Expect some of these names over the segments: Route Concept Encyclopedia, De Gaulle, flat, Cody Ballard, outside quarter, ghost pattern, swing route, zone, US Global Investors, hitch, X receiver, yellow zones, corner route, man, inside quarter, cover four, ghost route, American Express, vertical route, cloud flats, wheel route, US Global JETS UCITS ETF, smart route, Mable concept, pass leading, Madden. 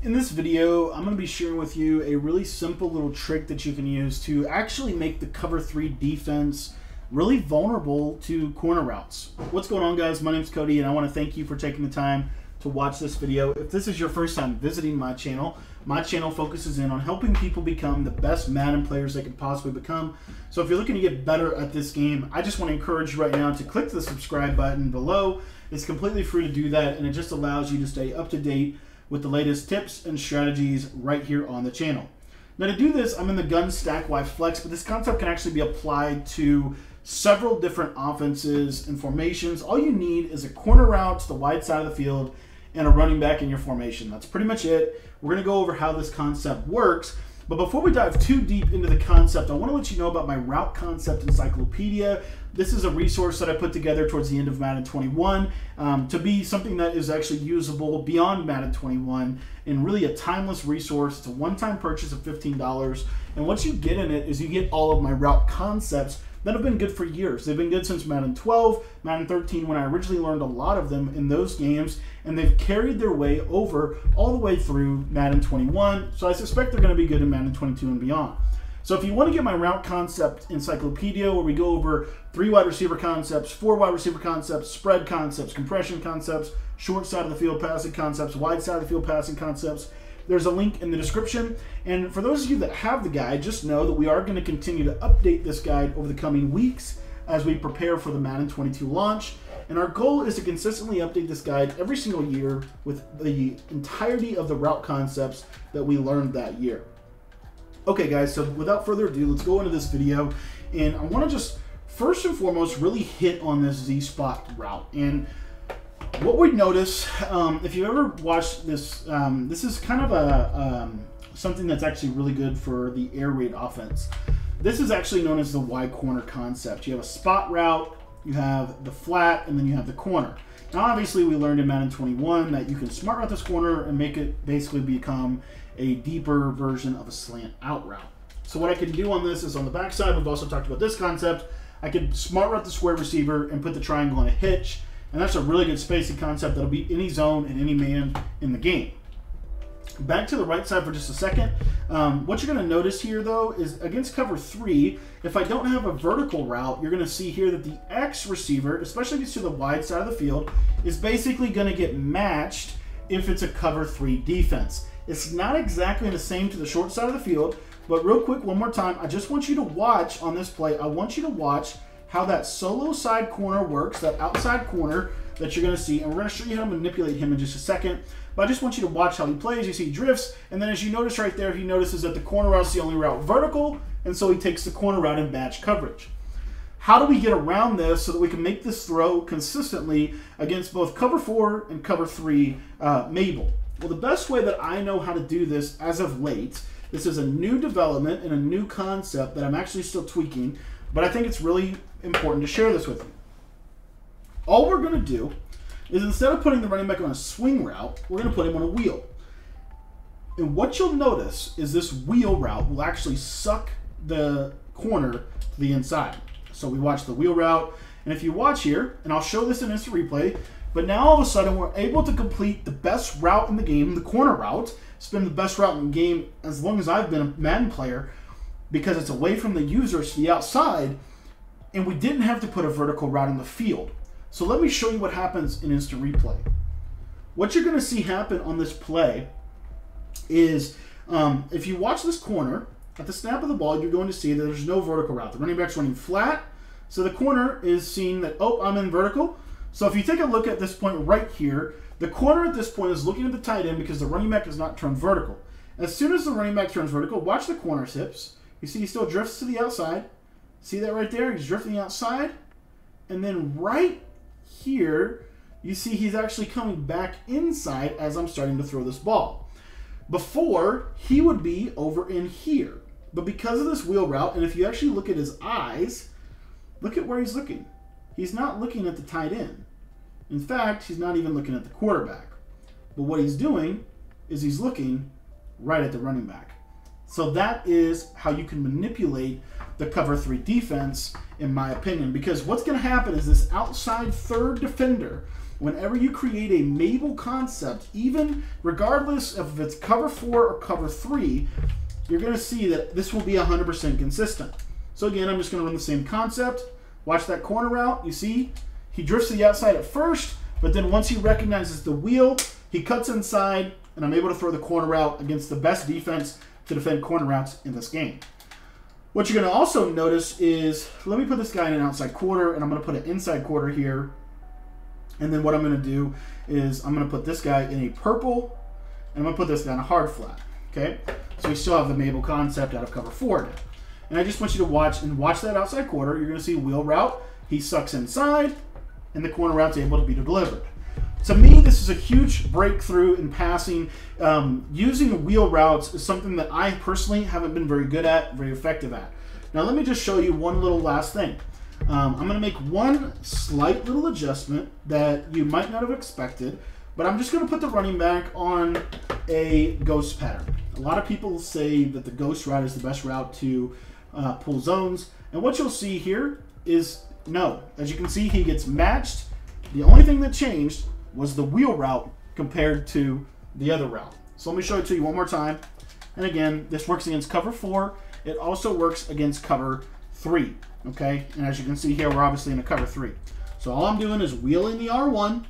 In this video, I'm going to be sharing with you a really simple little trick that you can use to actually make the cover three defense really vulnerable to corner routes. What's going on, guys? My name's Cody, and I want to thank you for taking the time to watch this video. If this is your first time visiting my channel focuses in on helping people become the best Madden players they can possibly become. So if you're looking to get better at this game, I just want to encourage you right now to click the subscribe button below. It's completely free to do that, and it just allows you to stay up to date with the latest tips and strategies right here on the channel. Now, to do this, I'm in the Gun Stack wide Flex, but this concept can actually be applied to several different offenses and formations. All you need is a corner route to the wide side of the field and a running back in your formation. That's pretty much it. We're gonna go over how this concept works, but before we dive too deep into the concept, I wanna let you know about my Route Concept Encyclopedia. This is a resource that I put together towards the end of Madden 21 to be something that is actually usable beyond Madden 21 and really a timeless resource. It's a one-time purchase of $15. And what you get in it is you get all of my route concepts that have been good for years. They've been good since Madden 12, Madden 13, when I originally learned a lot of them in those games, and they've carried their way over all the way through Madden 21, so I suspect they're going to be good in Madden 22 and beyond. So if you want to get my Route Concept Encyclopedia, where we go over 3 wide receiver concepts, 4 wide receiver concepts, spread concepts, compression concepts, short side of the field passing concepts, wide side of the field passing concepts, there's a link in the description. And for those of you that have the guide, just know that we are going to continue to update this guide over the coming weeks as we prepare for the Madden 22 launch. And our goal is to consistently update this guide every single year with the entirety of the route concepts that we learned that year. Okay, guys, so without further ado, let's go into this video. And I want to just first and foremost really hit on this Z-spot route. And what we notice, if you've ever watched this, this is kind of a something that's actually really good for the air raid offense. This is actually known as the wide corner concept. You have a spot route, you have the flat, and then you have the corner. Now, obviously, we learned in Madden 21 that you can smart route this corner and make it basically become a deeper version of a slant out route. So what I can do on this is on the backside, we've also talked about this concept. I can smart route the square receiver and put the triangle on a hitch. And that's a really good spacing concept that'll beat any zone and any man in the game. Back to the right side for just a second. What you're going to notice here, though, is against cover three, if I don't have a vertical route, you're going to see here that the X receiver, especially if it's to the wide side of the field, is basically going to get matched if it's a cover three defense. It's not exactly the same to the short side of the field, but real quick, one more time, I just want you to watch on this play. I want you to watch how that solo side corner works, that outside corner that you're going to see. And we're going to show you how to manipulate him in just a second. But I just want you to watch how he plays. You see he drifts. And then as you notice right there, he notices that the corner route is the only route vertical. And so he takes the corner route in match coverage. How do we get around this so that we can make this throw consistently against both cover four and cover three Mable? Well, the best way that I know how to do this as of late, this is a new development and a new concept that I'm actually still tweaking, but I think it's really important to share this with you. All we're going to do is instead of putting the running back on a swing route, we're going to put him on a wheel. And what you'll notice is this wheel route will actually suck the corner to the inside. So we watch the wheel route. And if you watch here, and I'll show this in instant replay, but now all of a sudden we're able to complete the best route in the game, the corner route. It's been the best route in the game as long as I've been a Madden player, because it's away from the user to the outside, and we didn't have to put a vertical route in the field. So let me show you what happens in instant replay. What you're gonna see happen on this play is, if you watch this corner, at the snap of the ball, you're going to see that there's no vertical route. The running back's running flat, so the corner is seeing that, oh, I'm in vertical. So if you take a look at this point right here, the corner at this point is looking at the tight end because the running back does not turn vertical. As soon as the running back turns vertical, watch the corner's hips. You see he still drifts to the outside. See that right there? He's drifting outside. And then right here, you see he's actually coming back inside as I'm starting to throw this ball. Before, he would be over in here. But because of this wheel route, and if you actually look at his eyes, look at where he's looking. He's not looking at the tight end. In fact, he's not even looking at the quarterback. But what he's doing is he's looking right at the running back. So that is how you can manipulate the cover three defense, in my opinion, because what's going to happen is this outside third defender whenever you create a Mable concept, even regardless of if it's cover 4 or cover 3, you're going to see that this will be 100% consistent. So again, I'm just going to run the same concept. Watch that corner route. You see, he drifts to the outside at first, but then once he recognizes the wheel, he cuts inside, and I'm able to throw the corner route against the best defense to defend corner routes in this game. What you're going to also notice is, let me put this guy in an outside quarter, and I'm going to put an inside quarter here. And then what I'm going to do is I'm going to put this guy in a purple, and I'm going to put this guy in a hard flat. Okay, so we still have the Mable concept out of cover 4 now. And I just want you to watch that outside quarter. You're going to see wheel route. He sucks inside, and the corner route's able to be delivered. To me, this is a huge breakthrough in passing. Using wheel routes is something that I personally haven't been very good at, very effective at. Now, let me just show you one little last thing. I'm going to make one slight little adjustment that you might not have expected, but I'm just going to put the running back on a ghost pattern. A lot of people say that the ghost route is the best route to pull zones, and what you'll see here is no. As you can see, he gets matched. The only thing that changed was the wheel route compared to the other route. So let me show it to you one more time. And again, this works against cover 4. It also works against cover 3. Okay, and as you can see here, we're obviously in a cover 3. So all I'm doing is wheeling the R1.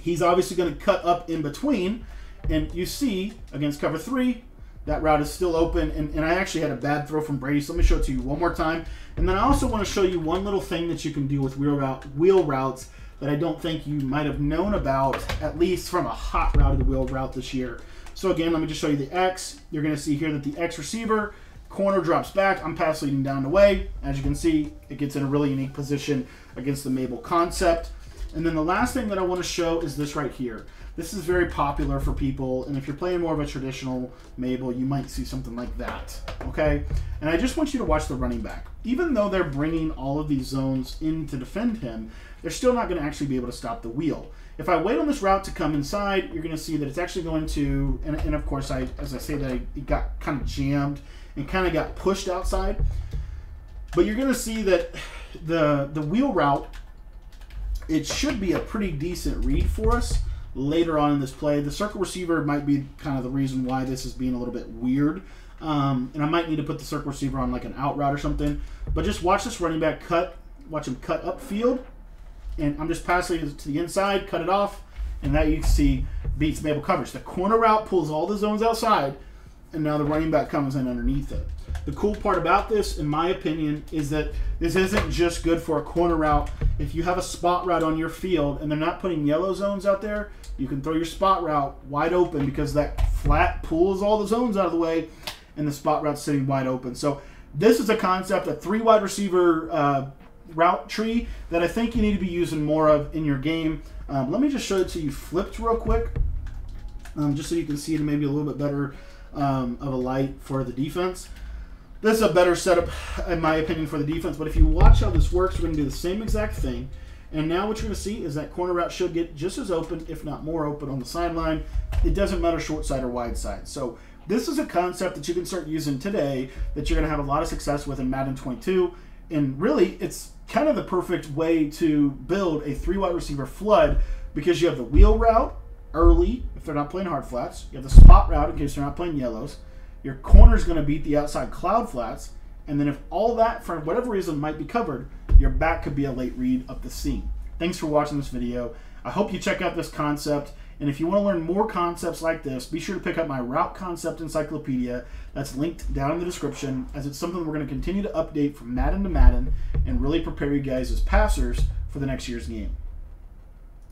He's obviously going to cut up in between, and you see against cover 3, that route is still open. And I actually had a bad throw from Brady, so let me show it to you one more time. And then I also want to show you one little thing that you can do with wheel routes that I don't think you might have known about, at least from a hot routed wheel route this year. So again, let me just show you the X. You're going to see here that the X receiver corner drops back. I'm pass leading down the way. As you can see, it gets in a really unique position against the Mable concept. And then the last thing that I want to show is this right here. This is very popular for people, and if you're playing more of a traditional Mable, you might see something like that, okay? And I just want you to watch the running back. Even though they're bringing all of these zones in to defend him, they're still not going to actually be able to stop the wheel. If I wait on this route to come inside, you're going to see that it's actually going to, and of course, as I say, it got kind of jammed and kind of got pushed outside. But you're going to see that the wheel route, it should be a pretty decent read for us later on in this play. The circle receiver might be kind of the reason why this is being a little bit weird. And I might need to put the circle receiver on like an out route or something. But just watch this running back cut. Watch him cut upfield. And I'm just passing it to the inside, cut it off. And that, you see, beats Mable coverage. The corner route pulls all the zones outside, and now the running back comes in underneath it. The cool part about this, in my opinion, is that this isn't just good for a corner route. If you have a spot route on your field and they're not putting yellow zones out there, you can throw your spot route wide open because that flat pulls all the zones out of the way and the spot route's sitting wide open. So this is a concept, a 3 wide receiver route tree, that I think you need to be using more of in your game. Let me just show it to you flipped real quick, just so you can see it maybe a little bit better of a light for the defense. This is a better setup, in my opinion, for the defense. But if you watch how this works, we're going to do the same exact thing. And now what you're going to see is that corner route should get just as open, if not more open, on the sideline. It doesn't matter short side or wide side. So this is a concept that you can start using today that you're going to have a lot of success with in Madden 22. And really, it's kind of the perfect way to build a 3 wide receiver flood, because you have the wheel route early if they're not playing hard flats. You have the spot route in case they're not playing yellows. Your corner is going to beat the outside cloud flats. And then if all that, for whatever reason, might be covered, your back could be a late read up the seam. Thanks for watching this video. I hope you check out this concept. And if you want to learn more concepts like this, be sure to pick up my Route Concept Encyclopedia. That's linked down in the description, as it's something we're going to continue to update from Madden to Madden and really prepare you guys as passers for the next year's game.